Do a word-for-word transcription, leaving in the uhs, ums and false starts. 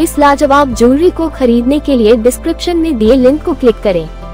इस लाजवाब ज्वेलरी को खरीदने के लिए डिस्क्रिप्शन में दिए लिंक को क्लिक करें।